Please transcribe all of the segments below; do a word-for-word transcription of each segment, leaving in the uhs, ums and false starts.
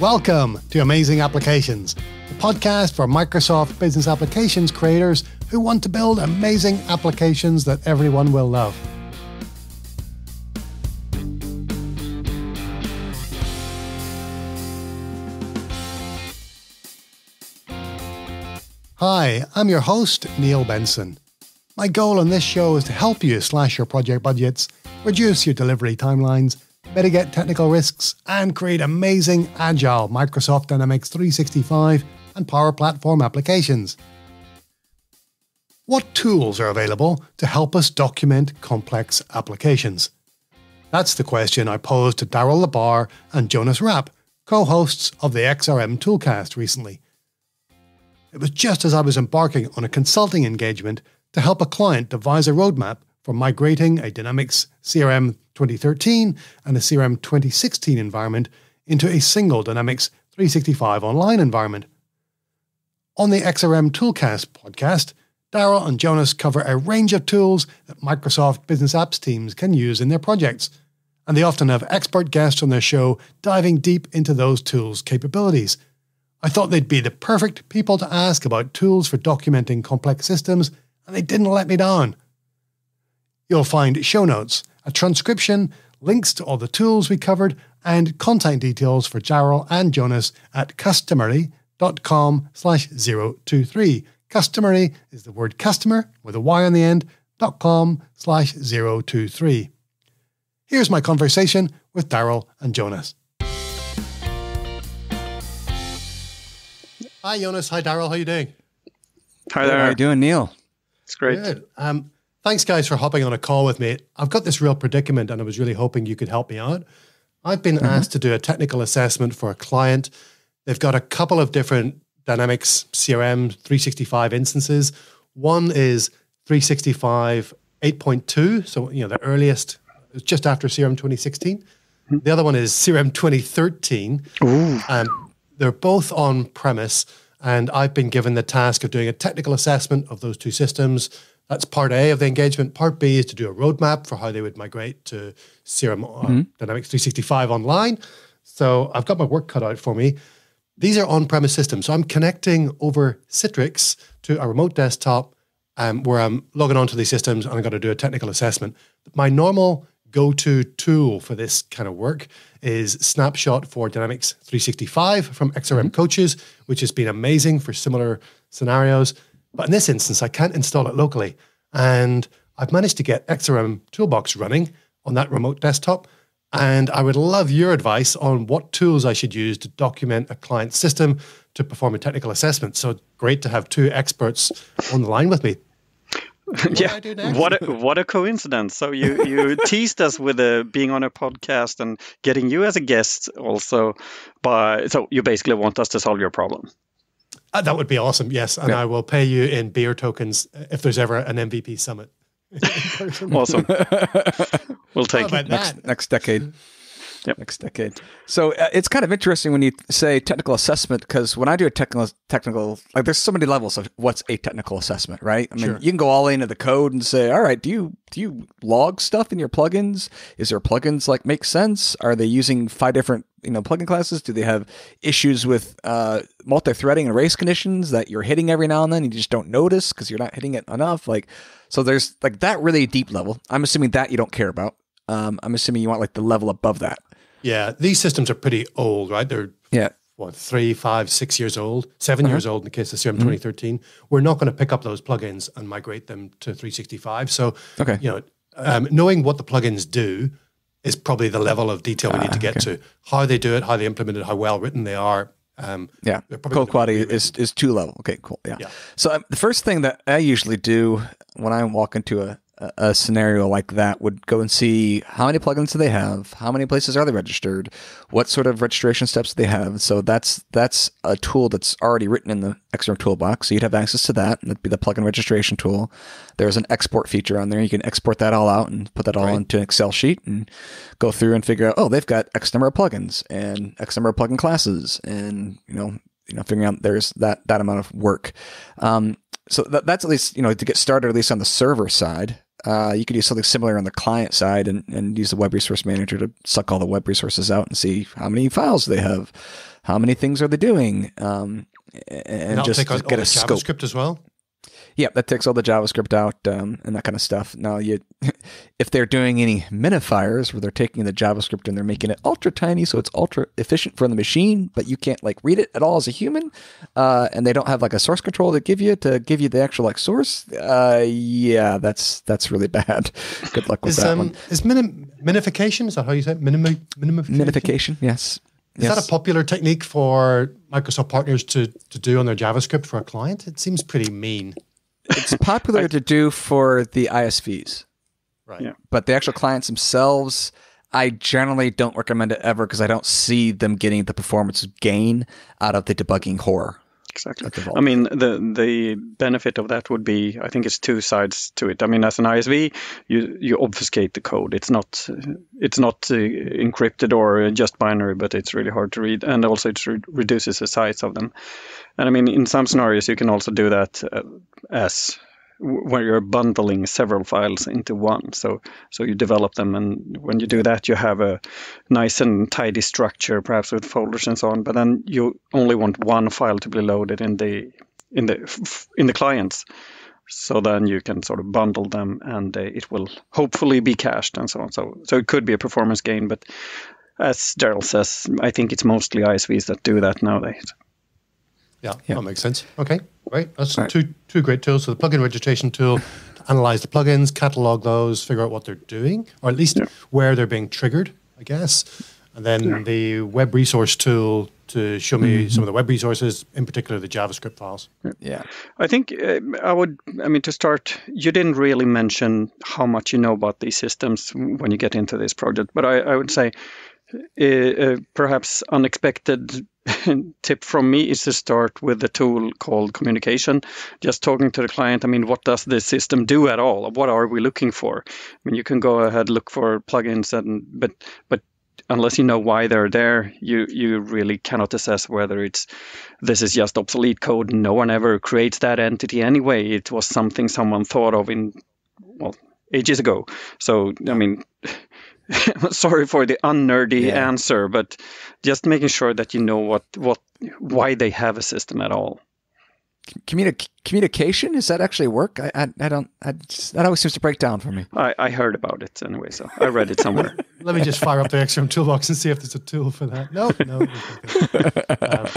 Welcome to Amazing Applications, the podcast for Microsoft business applications creators who want to build amazing applications that everyone will love. Hi, I'm your host, Neil Benson. My goal on this show is to help you slash your project budgets, reduce your delivery timelines, mitigate technical risks, and create amazing, agile Microsoft Dynamics three sixty-five and Power Platform applications. What tools are available to help us document complex applications? That's the question I posed to Daryl LaBar and Jonas Rapp, co-hosts of the X R M Toolcast recently. It was just as I was embarking on a consulting engagement to help a client devise a roadmap for migrating a Dynamics C R M twenty thirteen and a C R M twenty sixteen environment into a single Dynamics three sixty-five online environment. On the X R M Toolcast podcast, Daryl and Jonas cover a range of tools that Microsoft Business Apps teams can use in their projects, and they often have expert guests on their show diving deep into those tools' capabilities. I thought they'd be the perfect people to ask about tools for documenting complex systems, and they didn't let me down. You'll find show notes, a transcription, links to all the tools we covered, and contact details for Daryl and Jonas at customary dot com slash zero two three. Customary is the word customer with a Y on the end, dot com slash zero two three. Here's my conversation with Daryl and Jonas. Hi, Jonas. Hi, Daryl. How are you doing? Hi there. How are you doing, Neil? It's great. Good. Um, thanks, guys, for hopping on a call with me. I've got this real predicament, and I was really hoping you could help me out. I've been mm-hmm. asked to do a technical assessment for a client. They've got a couple of different Dynamics C R M three sixty-five instances. One is three sixty-five eight point two, so you know the earliest, just after C R M twenty sixteen. Mm-hmm. The other one is C R M twenty thirteen. Ooh. Um, They're both on premise, and I've been given the task of doing a technical assessment of those two systems. That's part A of the engagement. Part B is to do a roadmap for how they would migrate to C R M mm-hmm. Dynamics three sixty-five online. So I've got my work cut out for me. These are on-premise systems. So I'm connecting over Citrix to a remote desktop um, where I'm logging onto these systems, and I'm going to do a technical assessment. My normal go-to tool for this kind of work is Snapshot for Dynamics three sixty-five from X R M mm-hmm. Coaches, which has been amazing for similar scenarios. But in this instance, I can't install it locally. And I've managed to get X R M Toolbox running on that remote desktop. And I would love your advice on what tools I should use to document a client system to perform a technical assessment. So great to have two experts on the line with me. What yeah, what a, what a coincidence. So you, you teased us with uh, being on a podcast and getting you as a guest also. By, so you basically want us to solve your problem. Uh, that would be awesome, yes. And yeah. I will pay you in beer tokens if there's ever an M V P summit. Awesome. We'll take it. Next, next decade. Yep. Next decade. So uh, it's kind of interesting when you say technical assessment, because when I do a technical, technical, like there's so many levels of what's a technical assessment, right? I mean, sure. You can go all into the code and say, all right, do you do you log stuff in your plugins? Is there plugins like make sense? Are they using five different you know plugin classes? Do they have issues with uh, multi-threading and race conditions that you're hitting every now and then and you just don't notice because you're not hitting it enough? Like, so there's like that really deep level. I'm assuming that you don't care about. Um, I'm assuming you want like the level above that. Yeah, these systems are pretty old, right? They're yeah, what three, five, six years old, seven uh-huh. years old in the case of C R M mm-hmm. twenty thirteen. We're not going to pick up those plugins and migrate them to three sixty-five. So, okay. you know, um, knowing what the plugins do is probably the level of detail we need to get uh, okay. to. How they do it, how they implement it, how well written they are. Um, yeah, code quality is is two level. Okay, cool. Yeah. yeah. So um, the first thing that I usually do when I walk into a a scenario like that would go and see how many plugins do they have, how many places are they registered, what sort of registration steps do they have. So that's that's a tool that's already written in the X R M Toolbox, so you'd have access to that, and that'd be the plugin registration tool. There's an export feature on there. You can export that all out and put that all right. into an Excel sheet and go through and figure out, oh, they've got X number of plugins and X number of plugin classes, and you know, you know, figuring out there's that that amount of work. Um, so that, that's at least you know to get started, at least on the server side. Uh, you could do something similar on the client side and, and use the web resource manager to suck all the web resources out and see how many files they have, how many things are they doing, um, and, and just take out get all a the JavaScript scope. as well. Yeah, that takes all the JavaScript out um, and that kind of stuff. Now, you, if they're doing any minifiers where they're taking the JavaScript and they're making it ultra tiny, so it's ultra efficient for the machine, but you can't like read it at all as a human, uh, and they don't have like a source control to give you to give you the actual like source. Uh, yeah, that's that's really bad. Good luck with is, that um, one. Is minim minification? Is that how you say it? Minim minimification? Minification? Yes. Is yes. that a popular technique for Microsoft partners to to do on their JavaScript for a client? It seems pretty mean. It's popular I, to do for the I S Vs, right? Yeah. But the actual clients themselves, I generally don't recommend it ever because I don't see them getting the performance gain out of the debugging horror. Exactly. I mean, the the benefit of that would be, I think it's two sides to it. I mean, as an I S V, you you obfuscate the code. It's not it's not uh, encrypted or just binary, but it's really hard to read, and also it re reduces the size of them. And I mean, in some scenarios, you can also do that uh, as where you're bundling several files into one. So so you develop them, and when you do that, you have a nice and tidy structure, perhaps with folders and so on. But then you only want one file to be loaded in the in the in the clients. So then you can sort of bundle them, and uh, it will hopefully be cached and so on. So so it could be a performance gain, but as Daryl says, I think it's mostly I S Vs that do that nowadays. Yeah, yeah, that makes sense. Okay, great. That's right. two two great tools. So the plugin registration tool to analyze the plugins, catalog those, figure out what they're doing, or at least yeah. where they're being triggered, I guess. And then yeah. the web resource tool to show me mm-hmm. some of the web resources, in particular the JavaScript files. Yeah, I think uh, I would. I mean, to start, you didn't really mention how much you know about these systems when you get into this project, but I, I would say uh, uh, perhaps unexpected. Tip from me is to start with the tool called communication. Just talking to the client, I mean, what does this system do at all? What are we looking for? I mean, you can go ahead, look for plugins, and but but unless you know why they're there, you you really cannot assess whether it's this is just obsolete code. No one ever creates that entity anyway. It was something someone thought of in well ages ago. So I mean. Sorry for the unnerdy yeah. answer, but just making sure that you know what, what, why they have a system at all. Communi communication, does that actually work? I, I, I don't. I just, that always seems to break down for me. I, I heard about it anyway, so I read it somewhere. Let me just fire up the X R M Toolbox and see if there's a tool for that. No, no. um,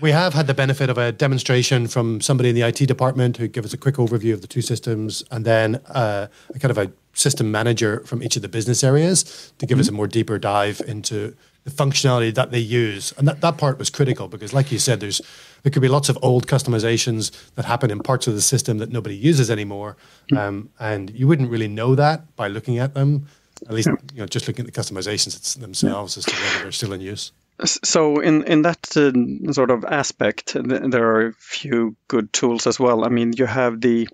we have had the benefit of a demonstration from somebody in the I T department who gave us a quick overview of the two systems, and then uh, a kind of a system manager from each of the business areas to give mm-hmm. us a more deeper dive into the functionality that they use. And that, that part was critical because, like you said, there's there could be lots of old customizations that happen in parts of the system that nobody uses anymore. Mm-hmm. um, and you wouldn't really know that by looking at them, at least you know, just looking at the customizations themselves yeah. as to whether they're still in use. So in, in that uh, sort of aspect, th there are a few good tools as well. I mean, you have the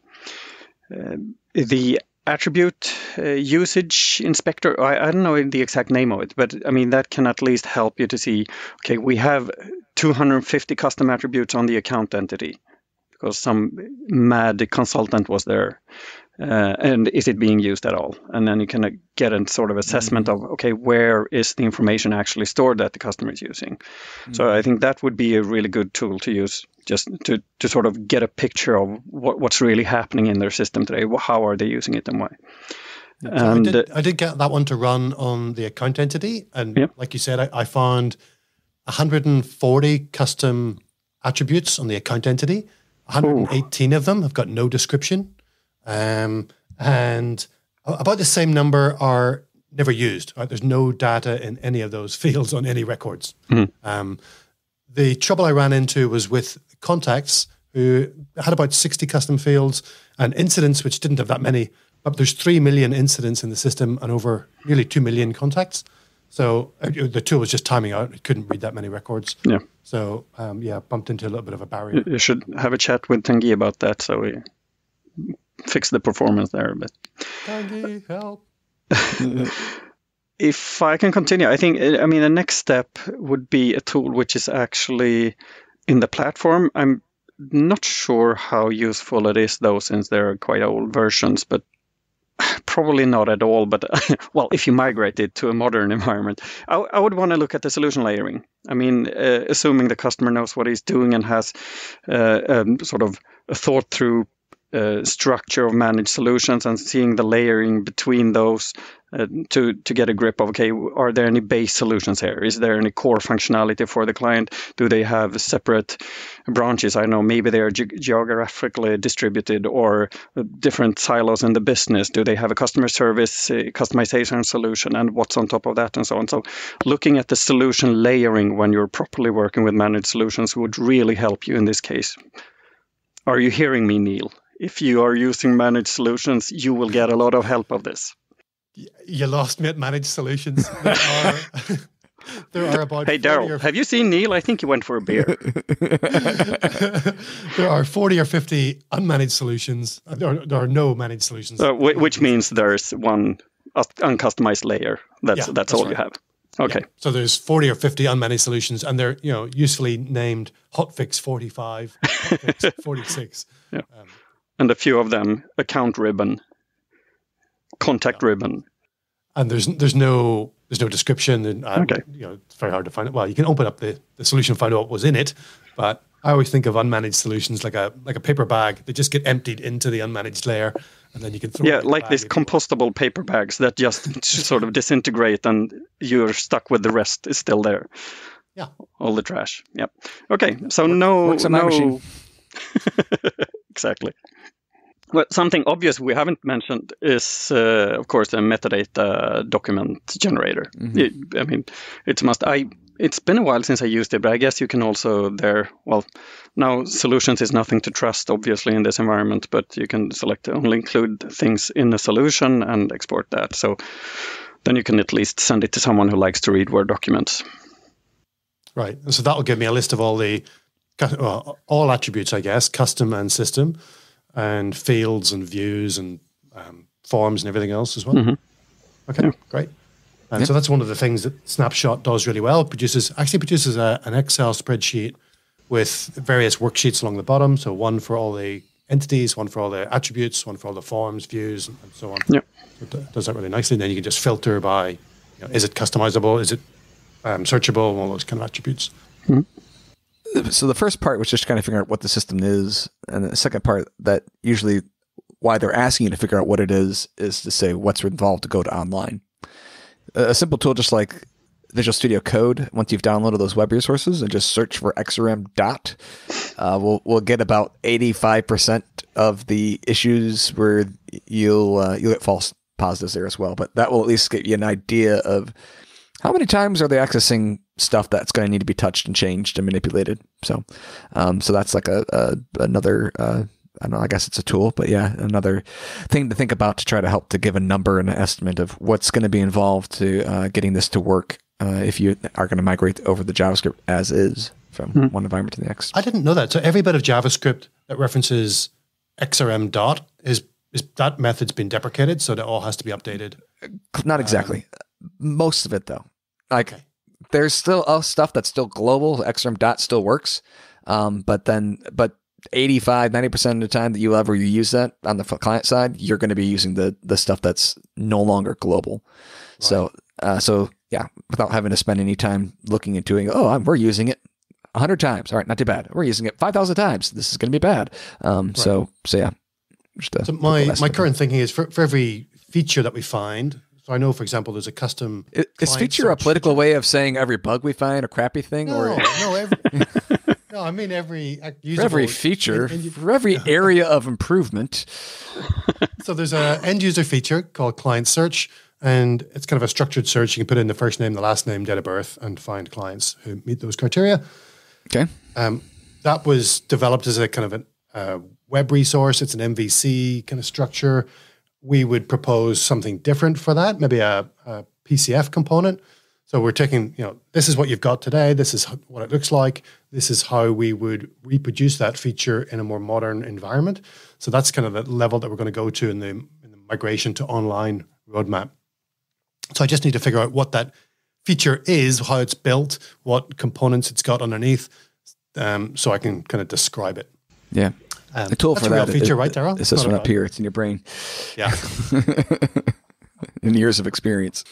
uh, the attribute uh, usage inspector. I, I don't know the exact name of it, but I mean, that can at least help you to see, okay, we have two hundred fifty custom attributes on the account entity because some mad consultant was there. Uh, and is it being used at all? And then you can uh, get a sort of assessment mm-hmm. of, okay, where is the information actually stored that the customer is using? Mm-hmm. So I think that would be a really good tool to use just to, to sort of get a picture of what, what's really happening in their system today. How are they using it and why? So and, I, did, I did get that one to run on the account entity. And yeah. like you said, I, I found one hundred forty custom attributes on the account entity. one hundred eighteen Ooh. Of them have got no description. Um, and about the same number are never used. Right? There's no data in any of those fields on any records. Mm-hmm. um, the trouble I ran into was with contacts who had about sixty custom fields and incidents, which didn't have that many, but there's three million incidents in the system and over nearly two million contacts. So uh, the tool was just timing out. It couldn't read that many records. Yeah. So um, yeah, bumped into a little bit of a barrier. You should have a chat with Tanguy about that. So we... fix the performance there, but Tanguy, help. If I can continue, I think I mean the next step would be a tool which is actually in the platform. I'm not sure how useful it is though, since there are quite old versions, but Probably not at all, but well, if you migrate it to a modern environment, I, I would want to look at the solution layering. I mean, uh, assuming the customer knows what he's doing and has uh, um, sort of a thought through uh, structure of managed solutions, and seeing the layering between those uh, to, to get a grip of, okay, are there any base solutions here? Is there any core functionality for the client? Do they have separate branches? I know maybe they are ge geographically distributed or different silos in the business. Do they have a customer service uh, customization solution, and what's on top of that, and so on? So looking at the solution layering when you're properly working with managed solutions would really help you in this case. Are you hearing me, Neil? If you are using managed solutions, you will get a lot of help of this. You lost me at managed solutions. There are, there are about hey, Daryl, or... have you seen Neil? I think he went for a beer. There are forty or fifty unmanaged solutions. There are, there are no managed solutions. Uh, which means there's one uncustomized layer. That's, yeah, that's, that's all right. You have. Okay. Yeah. So there's forty or fifty unmanaged solutions, and they're, you know, usefully named hotfix forty-five, hotfix forty-six. Yeah. Um, And a few of them, account ribbon, contact yeah. ribbon, and there's there's no there's no description, and um, okay. you know, it's very hard to find it. Well, you can open up the the solution, find out what was in it, but I always think of unmanaged solutions like a like a paper bag. They just get emptied into the unmanaged layer, and then you can throw yeah, it in like the bag these compostable paper bags that just sort of disintegrate, and you're stuck with the rest is still there. Yeah, all the trash. Yep. Okay, so no Works on no. my machine. Exactly. Well, something obvious we haven't mentioned is, uh, of course, the metadata document generator. Mm-hmm. it, I mean, it's must. I it's been a while since I used it, but I guess you can also there. Well, now solutions is nothing to trust, obviously, in this environment. But you can select to only include things in a solution and export that. So then you can at least send it to someone who likes to read Word documents. Right, and so that will give me a list of all the well, all attributes, I guess, custom and system. And fields and views and um, forms and everything else as well. Mm-hmm. Okay, yeah. great. And yeah. so that's one of the things that Snapshot does really well. It produces actually produces a, an Excel spreadsheet with various worksheets along the bottom. So one for all the entities, one for all the attributes, one for all the forms, views, and, and so on. Yeah, so it does that really nicely. Then you can just filter by, you know, is it customizable? Is it um, searchable? All those kind of attributes. Mm-hmm. So the first part was just kind of figuring out what the system is. And the second part that usually why they're asking you to figure out what it is, is to say what's involved to go to online. A simple tool just like Visual Studio Code, once you've downloaded those web resources and just search for X R M dot, uh, we'll, we'll get about eighty-five percent of the issues where you'll, uh, you'll get false positives there as well. But that will at least get you an idea of how many times are they accessing stuff that's going to need to be touched and changed and manipulated. So, um, so that's like a, a another. Uh, I don't know. I guess it's a tool, but yeah, another thing to think about to try to help to give a number and an estimate of what's going to be involved to uh, getting this to work uh, if you are going to migrate over the JavaScript as is from mm. one environment to the next. I didn't know that. So every bit of JavaScript that references X R M dot is is that method's been deprecated, so that all has to be updated. Not exactly. Um, Most of it, though. Like okay. there's still uh, stuff that's still global. Xrm dot still works, um, but then but eighty-five, ninety percent of the time that you ever you use that on the client side, you're going to be using the the stuff that's no longer global. Right. So uh, so yeah, without having to spend any time looking into it, oh, I'm, we're using it a hundred times. All right, not too bad. We're using it five thousand times. This is going to be bad. Um, right. So so yeah. Just a, so my my current thinking is for for every feature that we find. So I know, for example, there's a custom. Is feature a political way of saying every bug we find, a crappy thing, no, or no? Every, no, I mean every usable, for every feature, end, end, for every no. area of improvement. So there's a end user feature called client search, and it's kind of a structured search. You can put in the first name, the last name, date of birth, and find clients who meet those criteria. Okay, um, that was developed as a kind of a uh, web resource. It's an M V C kind of structure. We would propose something different for that, maybe a, a P C F component. So we're taking, you know, this is what you've got today. This is what it looks like. This is how we would reproduce that feature in a more modern environment. So that's kind of the level that we're going to go to in the, in the migration to online roadmap. So I just need to figure out what that feature is, how it's built, what components it's got underneath, um, so I can kind of describe it. Yeah. Um, a tool that's for a that real feature, it, right, Daryl? It's this one up here. It's in your brain. Yeah. In years of experience.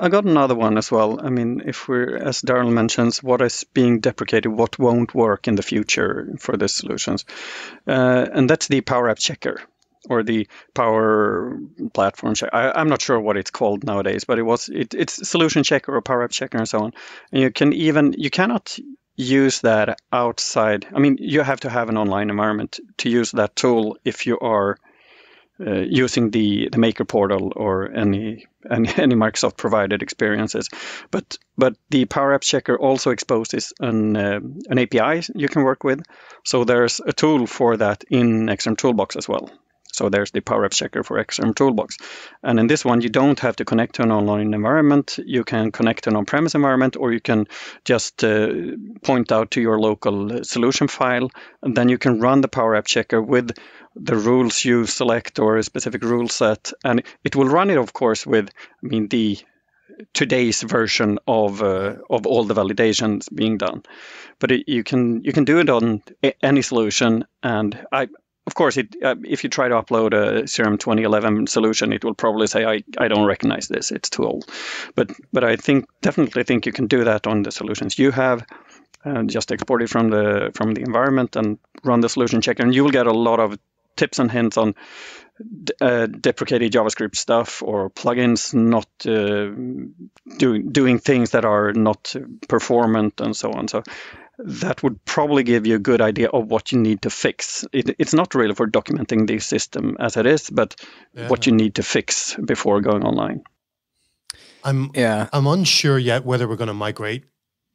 I got another one as well. I mean, if we're, as Daryl mentions, what is being deprecated, what won't work in the future for these solutions. Uh, and that's the Power Apps Checker or the Power Platform Checker. I, I'm not sure what it's called nowadays, but it was it, it's Solution Checker or Power Apps Checker and so on. And you can even, you cannot use that outside. I mean, you have to have an online environment to use that tool if you are Uh, using the, the Maker portal or any, any any Microsoft provided experiences, but but the Power Apps Checker also exposes an uh, an A P I you can work with. So there's a tool for that in XrmToolBox as well. So there's the Power Apps Checker for XrmToolBox, and in this one you don't have to connect to an online environment. You can connect to an on-premise environment, or you can just uh, point out to your local solution file, and then you can run the Power Apps Checker with the rules you select or a specific rule set, and it will run it, of course, with I mean the today's version of uh, of all the validations being done. But it, you can you can do it on a, any solution, and I of course it uh, if you try to upload a C R M twenty eleven solution, it will probably say I I don't recognize this, it's too old. But but I think definitely think you can do that on the solutions you have. And just export it from the from the environment and run the solution checker, and you will get a lot of tips and hints on uh, deprecated JavaScript stuff or plugins not uh, do, doing things that are not performant and so on. So that would probably give you a good idea of what you need to fix. It, it's not really for documenting the system as it is, but yeah. What you need to fix before going online. I'm yeah. I'm unsure yet whether we're going to migrate,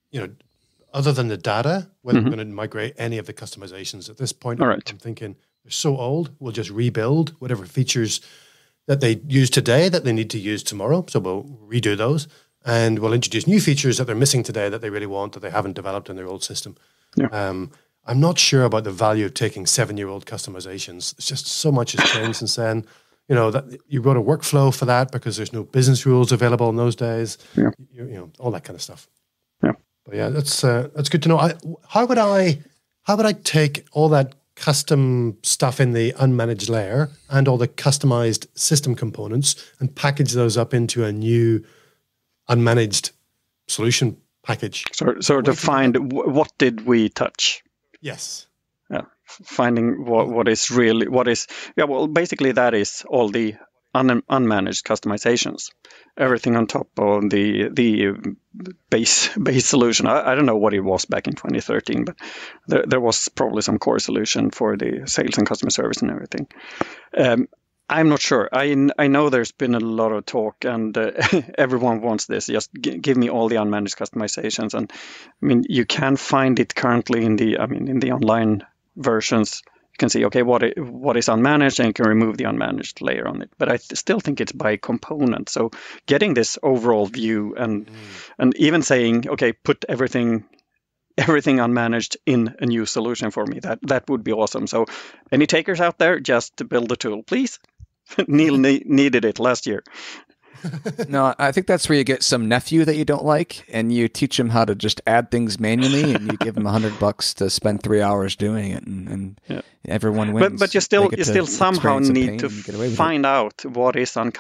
you know, other than the data, whether mm-hmm. we're going to migrate any of the customizations at this point. All right. I'm thinking, so old, we'll just rebuild whatever features that they use today that they need to use tomorrow. So we'll redo those, and we'll introduce new features that they're missing today that they really want that they haven't developed in their old system. Yeah. Um, I'm not sure about the value of taking seven-year-old customizations. It's just so much has changed since then. You know, that you wrote a workflow for that because there's no business rules available in those days. Yeah. You, you know, all that kind of stuff. Yeah. But yeah, that's uh, that's good to know. I, how would I how would I take all that custom stuff in the unmanaged layer and all the customized system components and package those up into a new unmanaged solution package? So, so to find what did we touch? Yes. Yeah. Finding what, what is really, what is, yeah, well, basically that is all the un, unmanaged customizations, everything on top of the the base base solution. I, I don't know what it was back in twenty thirteen, but there, there was probably some core solution for the sales and customer service and everything. Um, I'm not sure. I, I know there's been a lot of talk, and uh, everyone wants this. Just g give me all the unmanaged customizations, and I mean you can find it currently in the I mean in the online versions. Can see, okay, what what is unmanaged, and you can remove the unmanaged layer on it. But I th still think it's by component. So getting this overall view and mm. and even saying, okay, put everything everything unmanaged in a new solution for me, that that would be awesome. So any takers out there, just build a tool, please. Neil ne needed it last year. No, I think that's where you get some nephew that you don't like, and you teach him how to just add things manually, and you give him a hundred bucks to spend three hours doing it, and, and yeah. everyone wins. But, but you still you still somehow need to find it. out what is on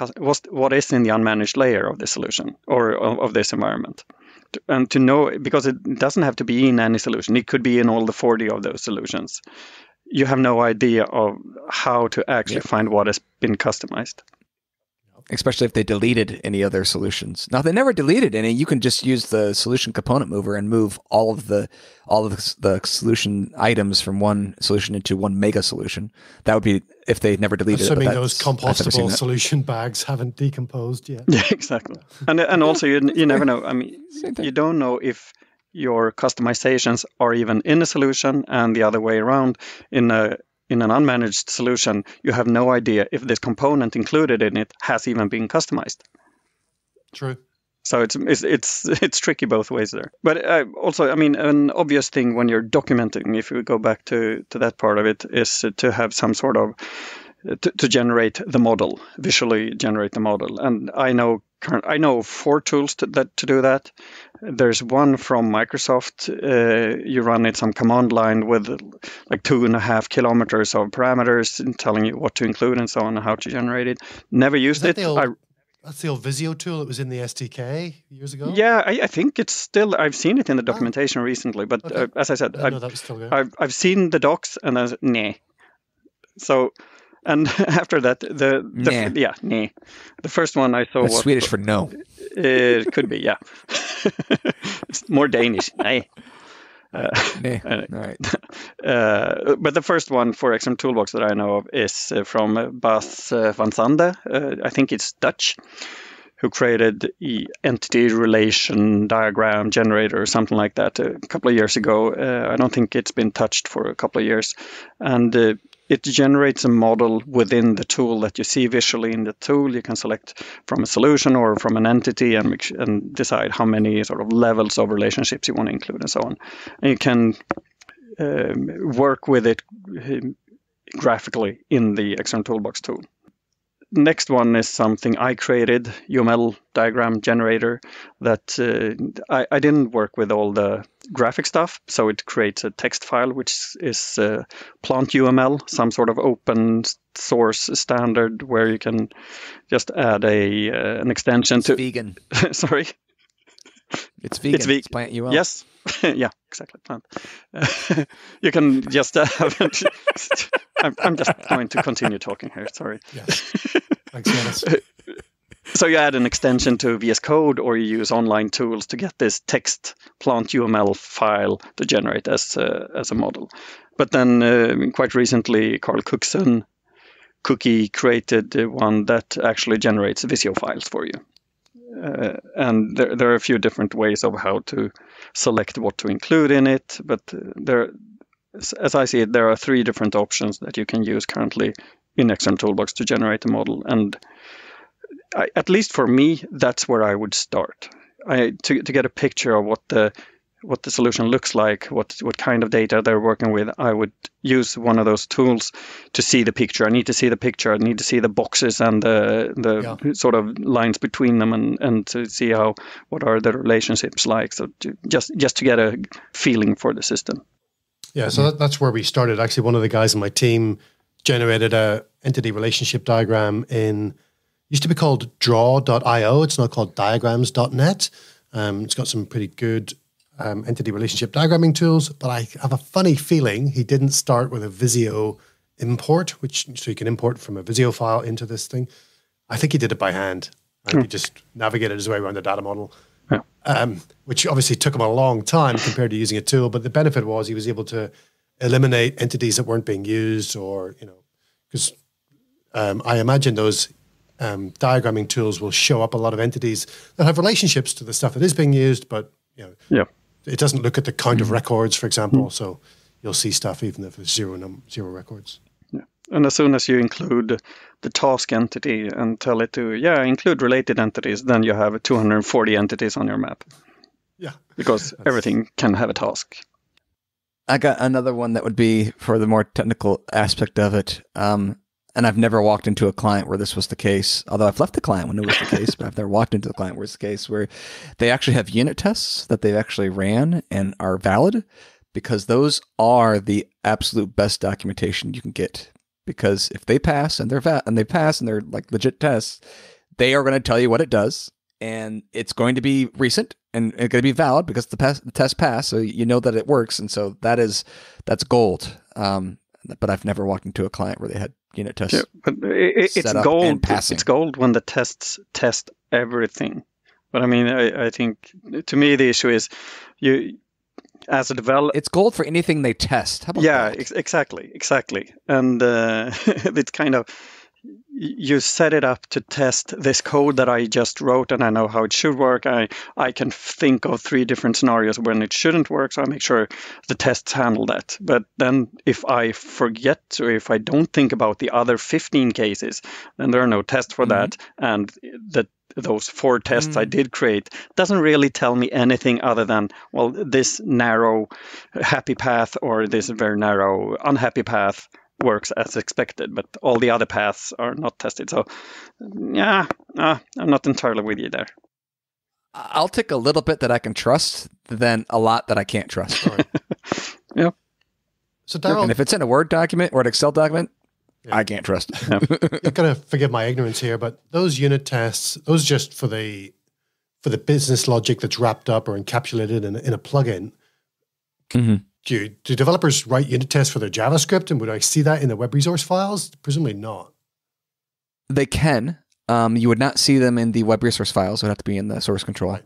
what is in the unmanaged layer of this solution or of, of this environment, and to know, because it doesn't have to be in any solution; it could be in all the forty of those solutions. You have no idea of how to actually yeah. find what has been customized. Especially if they deleted any other solutions. Now, if they never deleted any, you can just use the solution component mover and move all of the all of the solution items from one solution into one mega solution. That would be if they never deleted. Assuming it, those compostable solution bags haven't decomposed yet. Yeah, exactly. And and also you you never know. I mean, you don't know if your customizations are even in a solution, and the other way around in a. In an unmanaged solution, you have no idea if this component included in it has even been customized. True. So it's it's it's, it's tricky both ways there. But I, also, I mean, an obvious thing when you're documenting, if we go back to, to that part of it, is to have some sort of, to, to generate the model, visually generate the model. And I know current, I know four tools to, that to do that. There's one from Microsoft. Uh, you run it some command line with like two and a half kilometers of parameters and telling you what to include and so on, and how to generate it. Never used it. That's the old Visio tool. It was in the S D K years ago. Yeah, I, I think it's still. I've seen it in the documentation ah, recently, but okay. uh, as I said, I I've, that was still good. I've I've seen the docs and I was nah. So, and after that, the, the nah. yeah nah. The first one I saw was Swedish for no. It could be, yeah. It's more Danish. nah. Uh, nee. uh, right. uh, but the first one for XrmToolBox that I know of is uh, from Bas uh, Van Zande. Uh, I think it's Dutch, who created the entity relation diagram generator or something like that a couple of years ago. Uh, I don't think it's been touched for a couple of years. And uh, it generates a model within the tool that you see visually in the tool. You can select from a solution or from an entity and, make, and decide how many sort of levels of relationships you want to include and so on. And you can um, work with it graphically in the XrmToolBox tool. Next one is something I created, U M L diagram generator, that uh, I, I didn't work with all the graphic stuff, so it creates a text file, which is uh, plant U M L, some sort of open source standard where you can just add a uh, an extension it's to... It's vegan. Sorry? It's vegan, it's, ve it's plant U M L. Yes. Yeah, exactly. Plant. Uh, you can just have... Uh, I'm, I'm just going to continue talking here. Sorry. Yeah. Thanks, Jonas. So you add an extension to V S Code, or you use online tools to get this text plant U M L file to generate as a, as a model. But then, uh, quite recently, Carl Cookson Cookie created one that actually generates Visio files for you. Uh, and there, there are a few different ways of how to select what to include in it, but there. As I see it, there are three different options that you can use currently in XrmToolBox to generate a model. And I, at least for me, that's where I would start. I, to, to get a picture of what the what the solution looks like, what what kind of data they're working with, I would use one of those tools to see the picture. I need to see the picture. I need to see the boxes and the the yeah. sort of lines between them, and, and to see how what are the relationships like. So to, just just to get a feeling for the system. Yeah, so that, that's where we started. Actually, one of the guys on my team generated a entity relationship diagram in, used to be called draw dot i o. It's now called diagrams dot net. Um, it's got some pretty good um, entity relationship diagramming tools, but I have a funny feeling he didn't start with a Visio import, which so you can import from a Visio file into this thing. I think he did it by hand. And he just navigated his way around the data model. Yeah. Um, which obviously took him a long time compared to using a tool, but the benefit was he was able to eliminate entities that weren't being used, or, you know, because um, I imagine those um, diagramming tools will show up a lot of entities that have relationships to the stuff that is being used, but, you know, yeah. it doesn't look at the count of records, for example, mm-hmm. so you'll see stuff even if there's zero, num zero records. Yeah. And as soon as you include the task entity and tell it to, yeah, include related entities, then you have two hundred forty entities on your map. Yeah. Because everything can have a task. I got another one that would be for the more technical aspect of it. Um, and I've never walked into a client where this was the case, although I've left the client when it was the case, but I've never walked into the client where it's the case, where they actually have unit tests that they've actually ran and are valid, because those are the absolute best documentation you can get. Because if they pass and they're fat and they pass and they're like legit tests, they are going to tell you what it does, and it's going to be recent and it's going to be valid because the, pass, the test passed, so you know that it works, and so that is that's gold. Um, but I've never walked into a client where they had unit tests. Yeah, but it, it's gold. It's gold when the tests test everything. But I mean, I, I think to me the issue is you. As a developer, it's gold for anything they test. How about yeah, ex exactly, exactly. And uh, it's kind of, you set it up to test this code that I just wrote, and I know how it should work. I, I can think of three different scenarios when it shouldn't work, so I make sure the tests handle that. But then if I forget, or if I don't think about the other fifteen cases, then there are no tests for mm-hmm. that, and the those four tests mm. I did create doesn't really tell me anything other than, well, this narrow happy path or this very narrow unhappy path works as expected, but all the other paths are not tested. So yeah, uh, I'm not entirely with you there. I'll take a little bit that I can trust than a lot that I can't trust. Right. Yeah. So Daryl, and if it's in a Word document or an Excel document, yeah. I can't trust it. Yeah. You're going to forgive my ignorance here, but those unit tests, those just for the for the business logic that's wrapped up or encapsulated in, in a plugin. Mm-hmm. Do, do developers write unit tests for their JavaScript, and would I see that in the web resource files? Presumably not. They can. Um, you would not see them in the web resource files. It would have to be in the source control. Right.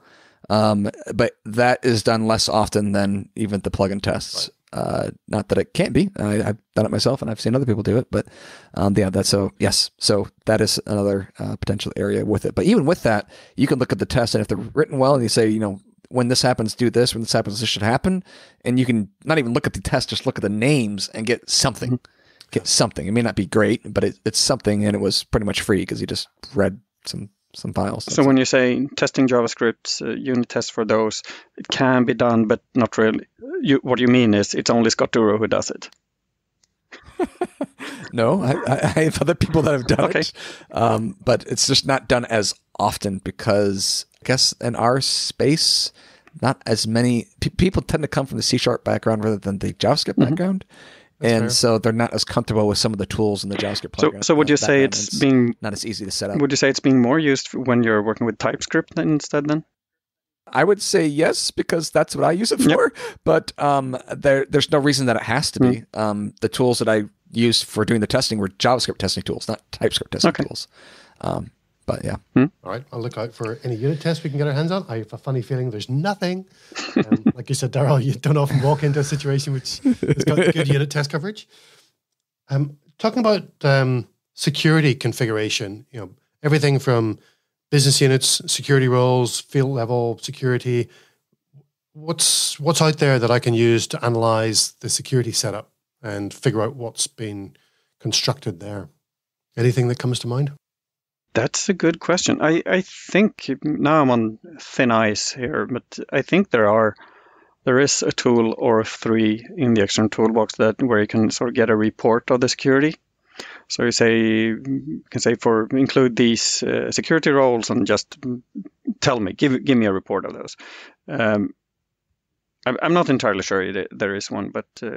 Um, but that is done less often than even the plugin tests. Right. Uh, not that it can't be. I, I've done it myself, and I've seen other people do it. But um, yeah, that's so yes. So that is another uh, potential area with it. But even with that, you can look at the test, and if they're written well, and you say, you know, when this happens, do this. When this happens, this should happen. And you can not even look at the test; just look at the names and get something. Mm-hmm. Get something. It may not be great, but it, it's something, and it was pretty much free because you just read some. some files. So when you say testing JavaScript, uh, unit tests for those, it can be done, but not really. You, what you mean is it's only Scott Duro who does it. No, I, I, I have other people that have done okay. it, um, but it's just not done as often because I guess in our space, not as many pe people tend to come from the C sharp background rather than the JavaScript mm-hmm. background. That's and fair. So they're not as comfortable with some of the tools in the JavaScript plugin. So, so would you say it's, it's being not as easy to set up? Would you say it's being more used when you're working with TypeScript instead? Then I would say yes, because that's what I use it for. Yep. But um, there, there's no reason that it has to be. Mm. Um, the tools that I used for doing the testing were JavaScript testing tools, not TypeScript testing okay. tools. Um, but yeah. Hmm? All right, I'll look out for any unit tests we can get our hands on. I have a funny feeling there's nothing. Um, like you said, Daryl, you don't often walk into a situation which has got good unit test coverage. Um, talking about um, security configuration, you know, everything from business units, security roles, field level security. What's what's out there that I can use to analyze the security setup and figure out what's been constructed there? Anything that comes to mind? That's a good question. I, I think now I'm on thin ice here, but I think there are there is a tool or three in the XrmToolBox toolbox that where you can sort of get a report of the security. So you say you can say for include these uh, security roles and just tell me, give give me a report of those. Um, I'm I'm not entirely sure it, there is one, but uh,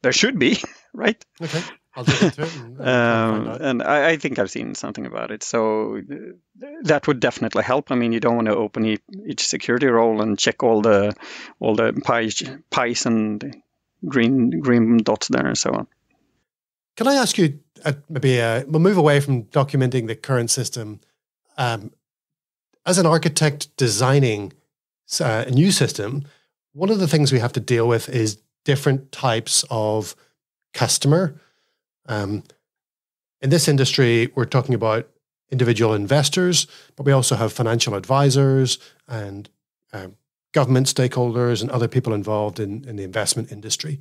there should be, right? Okay. I'll do it too. um, and I, I think I've seen something about it. So that would definitely help. I mean, you don't want to open each, each security role and check all the all the pies, pies and green green dots there and so on. Can I ask you, uh, maybe uh, we'll move away from documenting the current system. Um, as an architect designing uh, a new system, one of the things we have to deal with is different types of customer. Um, in this industry, we're talking about individual investors, but we also have financial advisors and um, government stakeholders and other people involved in, in the investment industry.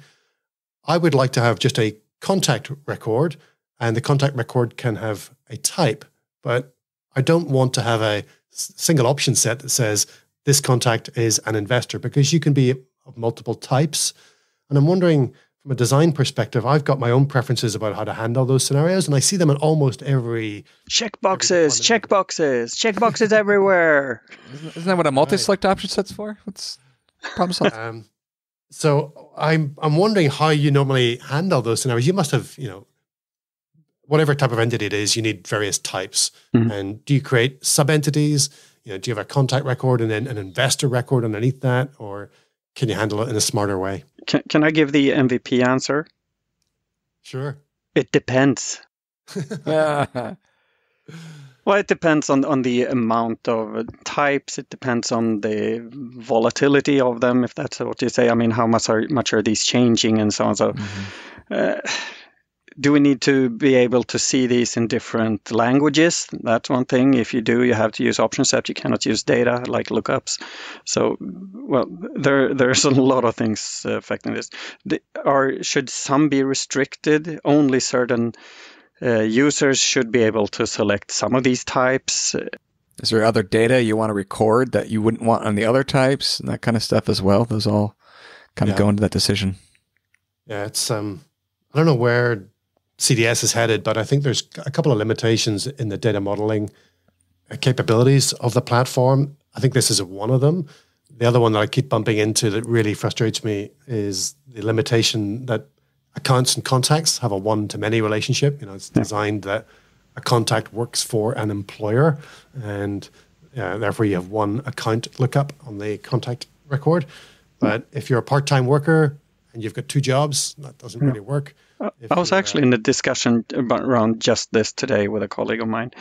I would like to have just a contact record, and the contact record can have a type, but I don't want to have a single option set that says this contact is an investor, because you can be of multiple types. And I'm wondering, from a design perspective, I've got my own preferences about how to handle those scenarios, and I see them in almost every... Check boxes, every check boxes, check boxes everywhere. Isn't that what a multi-select right. option set's for? What's problem solved? Um, so I'm, I'm wondering how you normally handle those scenarios. You must have, you know, whatever type of entity it is, you need various types. Mm-hmm. And do you create sub-entities? You know, do you have a contact record and then an investor record underneath that, or... can you handle it in a smarter way? Can, can I give the M V P answer? Sure. It depends. Well, it depends on, on the amount of types. It depends on the volatility of them, if that's what you say. I mean, how much are, much are these changing and so on. So, mm-hmm. uh, do we need to be able to see these in different languages? That's one thing. If you do, you have to use option set. You cannot use data like lookups. So, well, there there's a lot of things affecting this. The, or should some be restricted? Only certain uh, users should be able to select some of these types. Is there other data you want to record that you wouldn't want on the other types and that kind of stuff as well? Those all kind yeah. of go into that decision. Yeah, it's um, I don't know where C D S is headed, but I think there's a couple of limitations in the data modeling capabilities of the platform. I think this is one of them. The other one that I keep bumping into that really frustrates me is the limitation that accounts and contacts have a one-to-many relationship. You know, it's designed that a contact works for an employer, and uh, therefore you have one account lookup on the contact record. But if you're a part-time worker and you've got two jobs, that doesn't really work. If I was actually uh, in a discussion about, around just this today with a colleague of mine,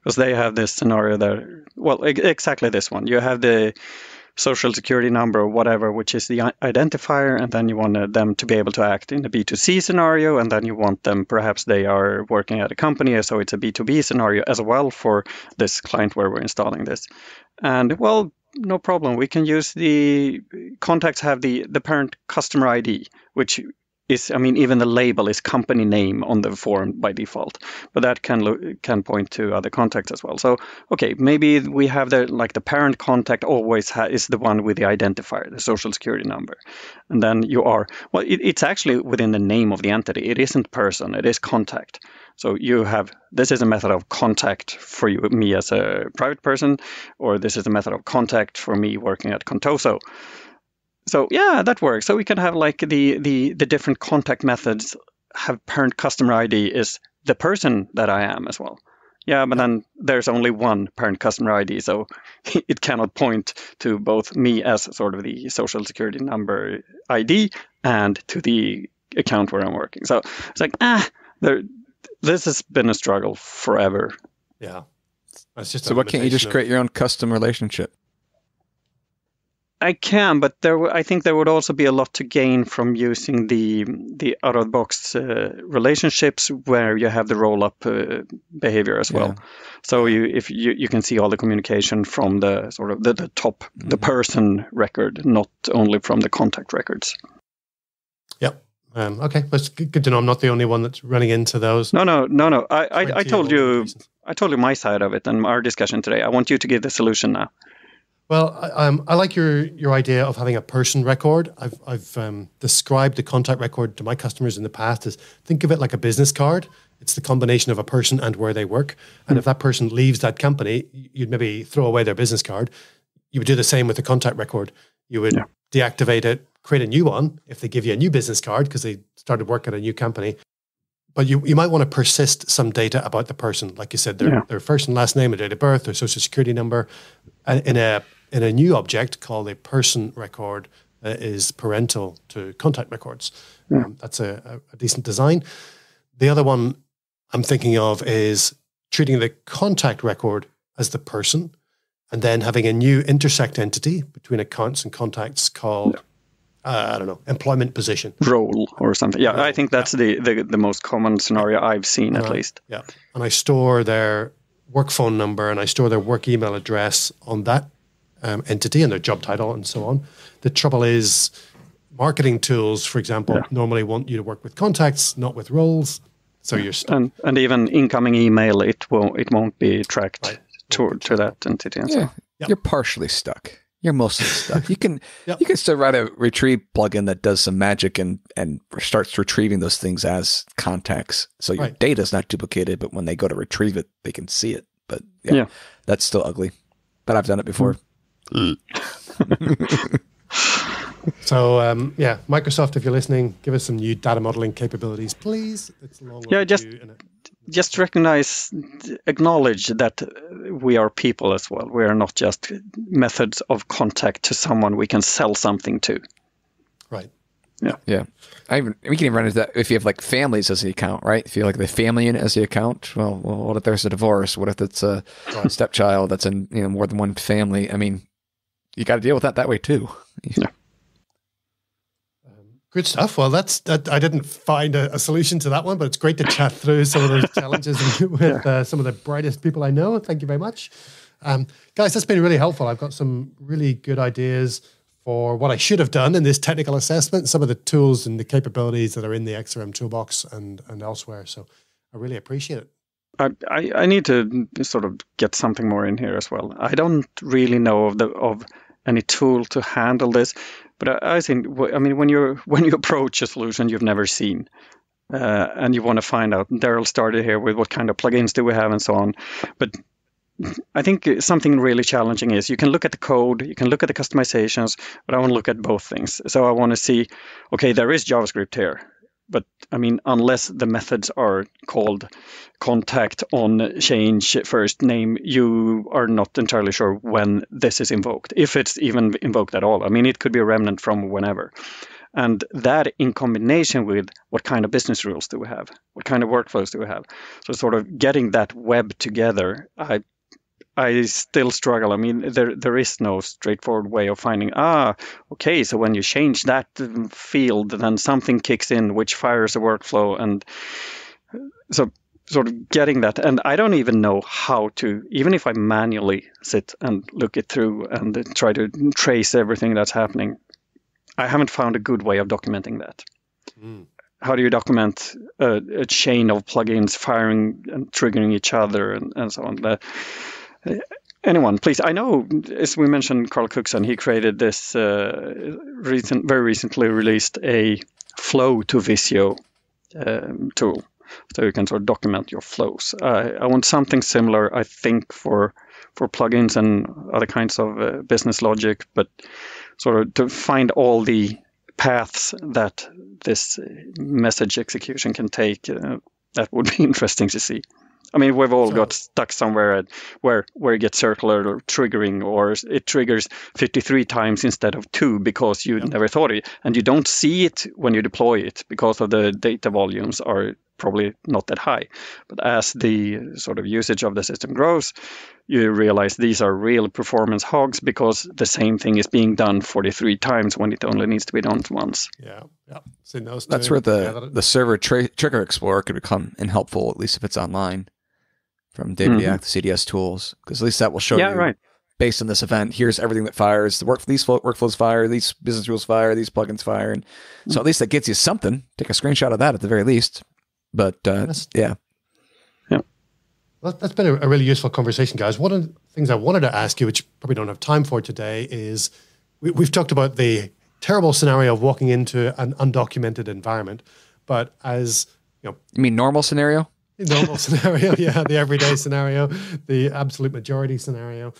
because they have this scenario that, well, e exactly this one. You have the social security number or whatever, which is the identifier, and then you want them to be able to act in a B two C scenario, and then you want them, perhaps they are working at a company, so it's a B two B scenario as well for this client where we're installing this. And, well, no problem. We can use the contacts have the, the parent customer I D, which is, I mean, even the label is company name on the form by default, but that can can point to other contacts as well. So, okay, maybe we have the like the parent contact always ha is the one with the identifier, the social security number, and then you are well. It, it's actually within the name of the entity. It isn't person. It is contact. So you have this is a method of contact for you, me as a private person, or this is a method of contact for me working at Contoso. So yeah, that works. So we can have like the, the, the different contact methods have parent customer I D is the person that I am as well. Yeah, but then there's only one parent customer I D. So it cannot point to both me as sort of the social security number I D and to the account where I'm working. So it's like, ah, there, this has been a struggle forever. Yeah. That's just so what can't you just create your own custom relationship? I can, but there, I think there would also be a lot to gain from using the the out of the box uh, relationships where you have the roll up uh, behavior as well. Yeah. So you, if you, you can see all the communication from the sort of the, the top, mm-hmm. the person record, not only from the contact records. Yep. Um, okay, that's good to know. I'm not the only one that's running into those. No, no, no, no. I, I, I told you, reasons. I told you my side of it and our discussion today. I want you to give the solution now. Well, I, um, I like your your idea of having a person record. I've I've um, described the contact record to my customers in the past as think of it like a business card. It's the combination of a person and where they work. And mm-hmm. if that person leaves that company, you'd maybe throw away their business card. You would do the same with the contact record. You would yeah. deactivate it, create a new one if they give you a new business card because they started work at a new company. But you, you might want to persist some data about the person, like you said, their yeah. their first and last name, their date of birth, their social security number, in a in a new object called a person record that is parental to contact records. Yeah. Um, that's a, a decent design. The other one I'm thinking of is treating the contact record as the person and then having a new intersect entity between accounts and contacts called, yeah. uh, I don't know, employment position. Role or something. Yeah, role. I think that's yeah. the, the, the most common scenario I've seen uh, at least. Yeah, and I store their work phone number and I store their work email address on that Um, entity and their job title and so on. The trouble is marketing tools, for example, yeah. normally want you to work with contacts, not with roles. So yeah. you're stuck. And, and even incoming email, it won't, it won't be tracked right. to, to that entity. And yeah. so. yep. You're partially stuck. You're mostly stuck. You can yep. you can still write a retrieve plugin that does some magic and, and starts retrieving those things as contacts. So your right. data is not duplicated, but when they go to retrieve it, they can see it. But yeah, yeah. that's still ugly. But I've done it before. Mm. So um, yeah, Microsoft, if you're listening, give us some new data modeling capabilities, please. It's long yeah, just it. just recognize, acknowledge that we are people as well. We are not just methods of contact to someone we can sell something to. Right. Yeah. Yeah. I even, we can even run into that if you have like families as the account, right? If you have like the family unit as the account, well, well, what if there's a divorce? What if it's a right. stepchild that's in you know more than one family? I mean. You got to deal with that that way too. Yeah. Um, good stuff. Well, that's that. I didn't find a, a solution to that one, but it's great to chat through some of those challenges with yeah. uh, some of the brightest people I know. Thank you very much, um, guys. That's been really helpful. I've got some really good ideas for what I should have done in this technical assessment. Some of the tools and the capabilities that are in the X R M toolbox and and elsewhere. So I really appreciate it. I, I need to sort of get something more in here as well. I don't really know of the of any tool to handle this, but I, I think I mean when you when you approach a solution you've never seen, uh, and you want to find out. Daryl started here with what kind of plugins do we have and so on. But I think something really challenging is you can look at the code, you can look at the customizations, but I want to look at both things. So I want to see, okay, there is JavaScript here. But I mean, unless the methods are called contact on change first name, you are not entirely sure when this is invoked, if it's even invoked at all. I mean, it could be a remnant from whenever. And that in combination with what kind of business rules do we have? What kind of workflows do we have? So sort of getting that web together, I I still struggle. I mean, there there is no straightforward way of finding, ah, okay, so when you change that field, then something kicks in, which fires a workflow. And so sort of getting that. And I don't even know how to, even if I manually sit and look it through and try to trace everything that's happening, I haven't found a good way of documenting that. Mm. How do you document a, a chain of plugins firing and triggering each other and, and so on? The, Anyone, please. I know, as we mentioned, Carl Cookson, he created this uh, recent, very recently released a flow to Visio um, tool. So you can sort of document your flows. Uh, I want something similar, I think, for for plugins and other kinds of uh, business logic, but sort of to find all the paths that this message execution can take, uh, that would be interesting to see. I mean, we've all so, got stuck somewhere at where where it gets circular or triggering, or it triggers fifty-three times instead of two because you yeah. never thought it, and you don't see it when you deploy it because of the data volumes are probably not that high. But as the sort of usage of the system grows, you realize these are real performance hogs because the same thing is being done forty-three times when it only needs to be done once. Yeah, yeah. So those that's two, where the the server tri trigger explorer could become helpful, at least if it's online. From D B I A, mm-hmm. the C D S tools, because at least that will show yeah, you, right. based on this event, here's everything that fires. The work these workflows fire, these business rules fire, these plugins fire, and mm-hmm. so at least that gets you something. Take a screenshot of that at the very least. But uh, that's, yeah, yeah, well, that's been a, a really useful conversation, guys. One of the things I wanted to ask you, which probably don't have time for today, is we, we've talked about the terrible scenario of walking into an undocumented environment, but as you know, you mean normal scenario. Normal scenario, yeah, the everyday scenario, the absolute majority scenario.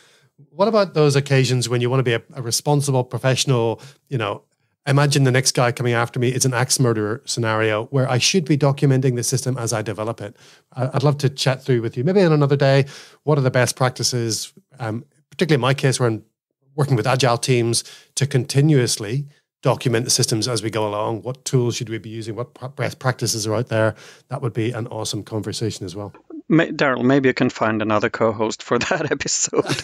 What about those occasions when you want to be a, a responsible professional, you know, imagine the next guy coming after me is an axe murderer scenario where I should be documenting the system as I develop it? I'd love to chat through with you, maybe on another day, what are the best practices, um, particularly in my case, where I'm working with agile teams to continuously document the systems as we go along. What tools should we be using? What best practices are out there? That would be an awesome conversation as well. May, Daryl, maybe you can find another co-host for that episode.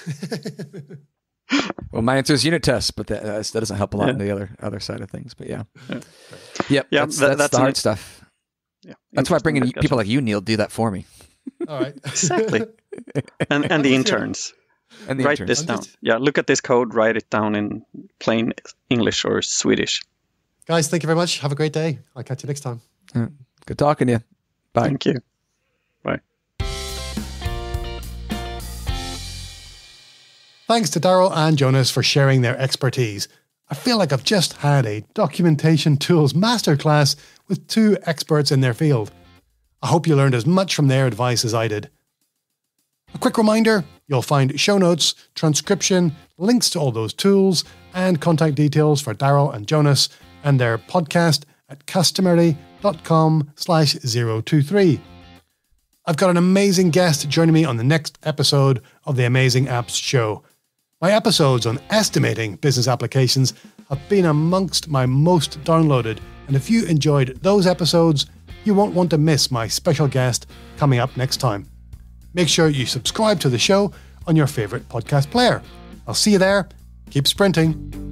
Well, my answer is unit tests, but that, uh, that doesn't help a lot yeah. on the other other side of things. But yeah, yeah, yep, yeah that's, that, that's, that's the hard an, stuff. Yeah, that's why bringing discussion. People like you, Neil, do that for me. All right, exactly, and and the interns. And write interns. This down. Just... Yeah, look at this code, write it down in plain English or Swedish. Guys, thank you very much. Have a great day. I'll catch you next time. Yeah. Good talking to you. Bye. Thank you. Bye. Thanks to Daryl and Jonas for sharing their expertise. I feel like I've just had a documentation tools masterclass with two experts in their field. I hope you learned as much from their advice as I did. A quick reminder, you'll find show notes, transcription, links to all those tools, and contact details for Daryl and Jonas and their podcast at customary dot com slash zero two three. I've got an amazing guest joining me on the next episode of the Amazing Apps Show. My episodes on estimating business applications have been amongst my most downloaded, and if you enjoyed those episodes, you won't want to miss my special guest coming up next time. Make sure you subscribe to the show on your favorite podcast player. I'll see you there. Keep sprinting.